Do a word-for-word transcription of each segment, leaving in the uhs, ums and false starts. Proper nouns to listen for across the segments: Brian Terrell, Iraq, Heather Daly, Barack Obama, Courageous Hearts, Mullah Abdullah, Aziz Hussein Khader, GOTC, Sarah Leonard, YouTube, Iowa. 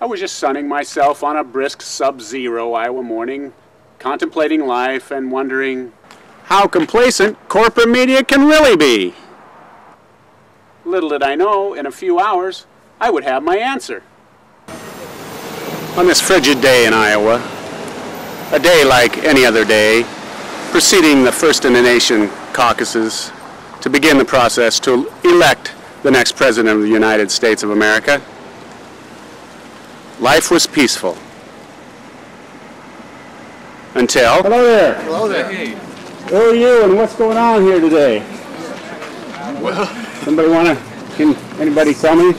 I was just sunning myself on a brisk sub-zero Iowa morning, contemplating life and wondering how complacent corporate media can really be. Little did I know, in a few hours, I would have my answer. On this frigid day in Iowa, a day like any other day, preceding the first-in-the-nation caucuses to begin the process to elect the next President of the United States of America, life was peaceful. Until... Hello there. Hello there. Hey. Who are you and what's going on here today? Well... Somebody want to... Can anybody tell me?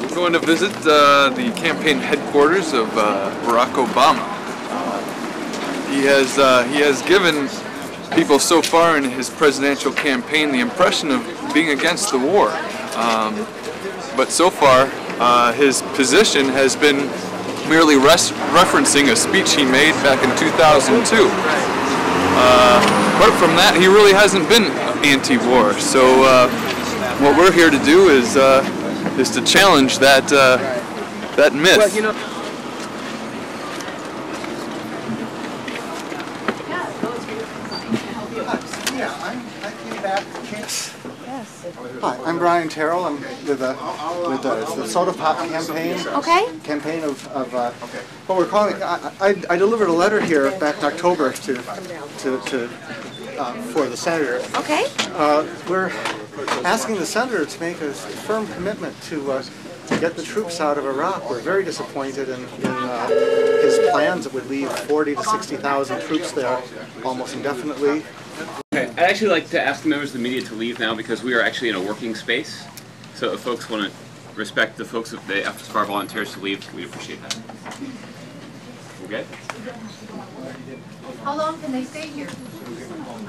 We're going to visit uh, the campaign headquarters of uh, Barack Obama. He has, uh, he has given people so far in his presidential campaign the impression of being against the war. Um, but so far, uh, his position has been merely res referencing a speech he made back in two thousand two. Uh, but from that, he really hasn't been anti-war. So uh, what we're here to do is, uh, is to challenge that, uh, that myth. Well, you know Hi, I'm Brian Terrell. I'm with, uh, with uh, the Soda Pop campaign. Okay. Campaign of, of uh, what we're calling. I, I, I delivered a letter here back in October to to, to uh, for the senator. Okay. Uh, we're asking the senator to make a firm commitment to uh, to get the troops out of Iraq. We're very disappointed in, in uh, his plans that would leave forty to sixty thousand troops there almost indefinitely. Okay, I'd actually like to ask the members of the media to leave now because we are actually in a working space. So if folks want to respect the folks, if they ask our volunteers to leave, we'd appreciate that. Okay? How long can they stay here?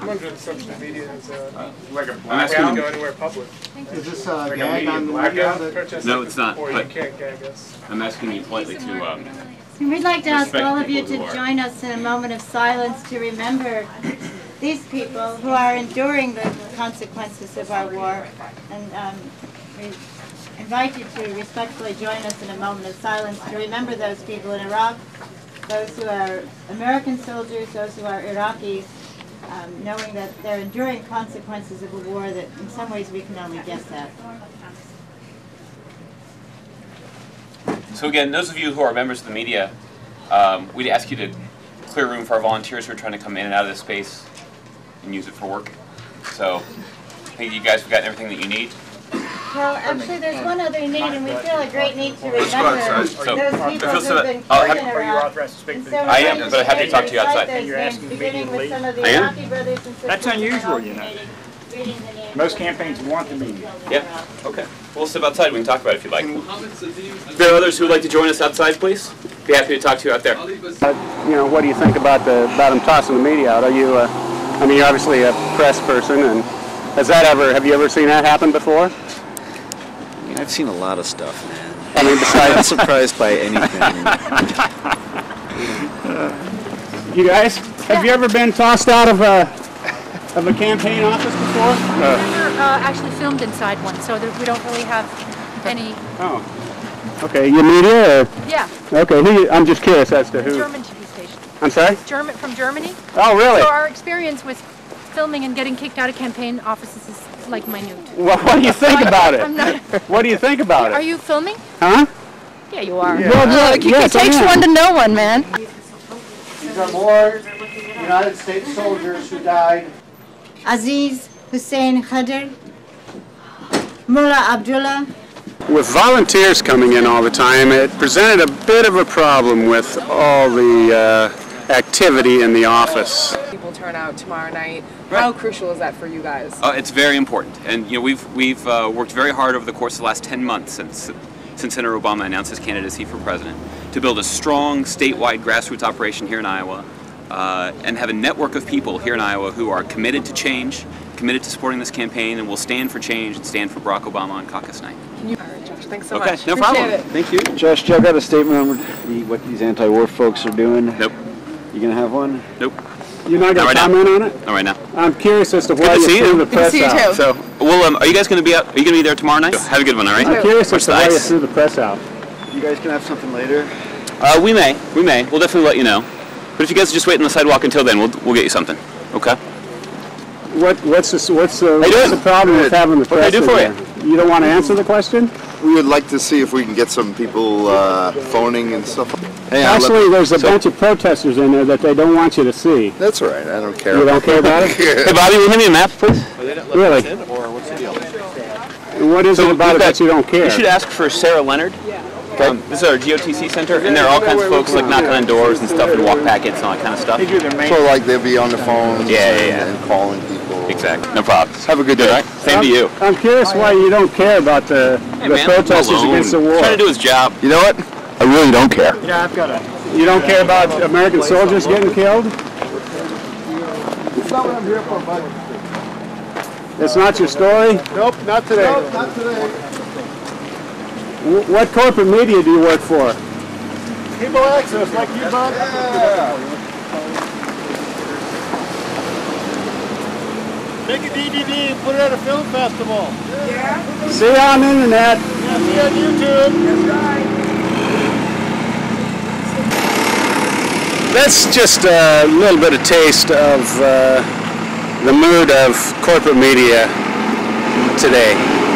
I'm under the assumption the media is uh, like a blackout. Go anywhere public. Is this uh, like gag a on the blackout? No, it's not. But you can't gag us. I'm asking you politely to... Um, We'd like to ask all of you to join us in a moment of silence to remember these people who are enduring the consequences of our war, and um, we invite you to respectfully join us in a moment of silence to remember those people in Iraq, those who are American soldiers, those who are Iraqis, um, knowing that they're enduring consequences of a war that in some ways we can only guess at. So again, those of you who are members of the media, um, we'd ask you to clear room for our volunteers who are trying to come in and out of this space and use it for work. So I think you guys have gotten everything that you need. Well, actually, there's one other need, and we feel a great need to remember so, those people who've so been killed in Iraq. So I am, but I'm happy to talk to you outside. And you're asking me to leave? I am? That's unusual, you know. Most campaigns want the media. Yeah, okay. We'll step outside. We can talk about it if you like. If there are others who would like to join us outside, please, be happy to talk to you out there. Uh, you know, what do you think about the about them tossing the media out? Are you, uh, I mean, you're obviously a press person, and has that ever, have you ever seen that happen before? I mean, I've seen a lot of stuff, man. I mean, besides... I'm not surprised by anything. uh, you guys, have you ever been tossed out of a... Of a campaign office before? No. We've never uh, actually filmed inside one, so there, we don't really have any. Oh. Okay, your media? Or? Yeah. Okay, who, I'm just curious as to who. German T V station. I'm sorry? German, from Germany. Oh, really? So our experience with filming and getting kicked out of campaign offices is like minute. Well, what do you think about it? I'm not. What do you think about it? Are you filming? Huh? Yeah, you are. Yeah. Well, well, it, yes, it takes one to know one, man. These are more United States soldiers who died. Aziz Hussein Khader, Mullah Abdullah. With volunteers coming in all the time, it presented a bit of a problem with all the uh, activity in the office. People turn out tomorrow night. Right. How crucial is that for you guys? Uh, it's very important, and you know we've we've uh, worked very hard over the course of the last ten months since since Senator Obama announced his candidacy for president to build a strong statewide grassroots operation here in Iowa. Uh, and have a network of people here in Iowa who are committed to change, committed to supporting this campaign, and will stand for change and stand for Barack Obama on caucus night. All right, Josh, thanks so okay, much. Okay, no Appreciate problem. It. Thank you. Josh, Joe got a statement on what these anti-war folks are doing. Nope. You gonna have one? Nope. You're not gonna not right comment now. on it? Not right now. I'm curious as to why you threw the press out. Good to see you too. So, well, um, are you guys gonna be out? Are you gonna be there tomorrow night? So, have a good one. All right. I'm curious as to why you threw the press out. You guys can have something later? Uh, we may. We may. We'll definitely let you know. But if you guys just wait on the sidewalk until then, we'll we'll get you something. Okay. What what's the what's the, what's the problem with having the press? What can I do for you? You? You don't want to answer the question? We would like to see if we can get some people uh, phoning and stuff. Hey, actually, there's a so, bunch of protesters in there that they don't want you to see. That's right. I don't care. You don't care about it? Hey, Bobby, will you hand me a map, please? Are they not letting us in, or what's the deal? What is so it about it that you don't care? You should ask for Sarah Leonard. Yeah. Um, this is our G O T C center, and there are all kinds of folks like knocking on doors and stuff, and walk packets and all that kind of stuff. So like they'll be on the phone, yeah, and, yeah, yeah. and calling people. Exactly. No problem. Have a good day. Right? Same I'm, to you. I'm curious why you don't care about the, hey, the man, protesters against the war. He's trying to do his job. You know what? I really don't care. Yeah, I've got a. You don't care about American soldiers getting killed? That's not what I'm here for, buddy. It's not your story? Nope, not today. Nope, not today. What corporate media do you work for? Cable access, like you, Bob. Yeah. Make a D V D and put it at a film festival. Yeah. See you on the internet. Yeah, see you on YouTube. That's right. That's just a little bit of taste of uh, the mood of corporate media today.